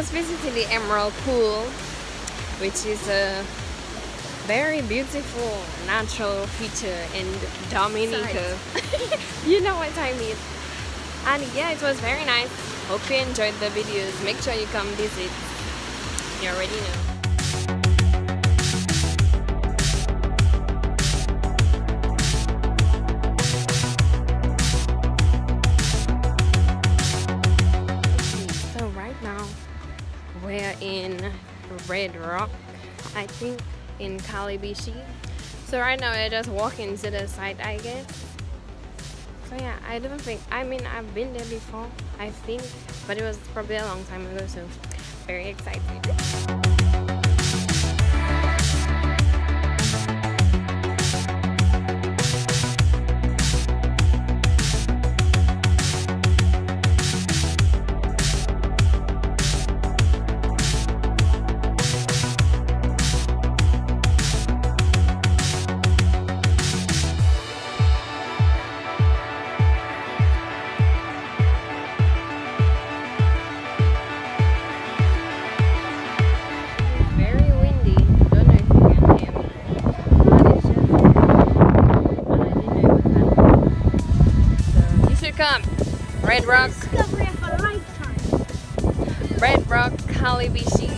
just visited the Emerald Pool, which is a very beautiful natural feature in Dominica. You know what I mean. And yeah, it was very nice. Hope you enjoyed the videos. Make sure you come visit. You already know. We're in Red Rock, I think, in Kalibishi. So right now we're just walking to the site, I guess. So yeah, I don't think, I mean, I've been there before, I think, but it was probably a long time ago, so very excited. Red Rock Discovery of a lifetime. Red Rock, Kalibishi.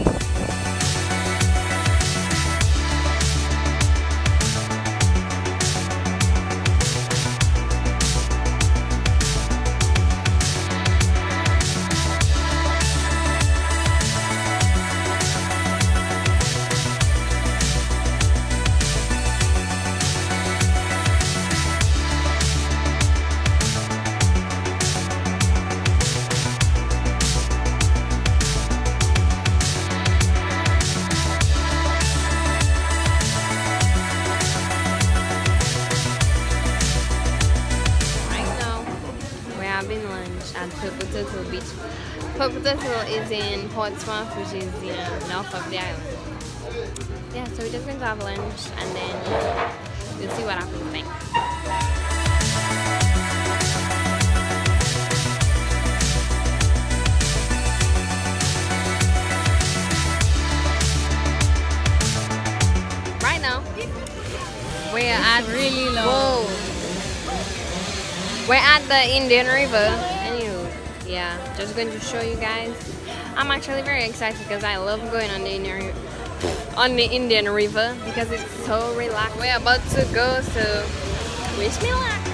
At Purple Turtle Beach. Purple Turtle is in Portsmouth, which is the north of the island. Yeah, so we're just going to have lunch and then we'll see what happens next. Right now, we're at really low. Whoa. We're at the Indian River. Yeah, just going to show you guys. I'm actually very excited because I love going on the Indian River because it's so relaxing. We're about to go, so wish me luck.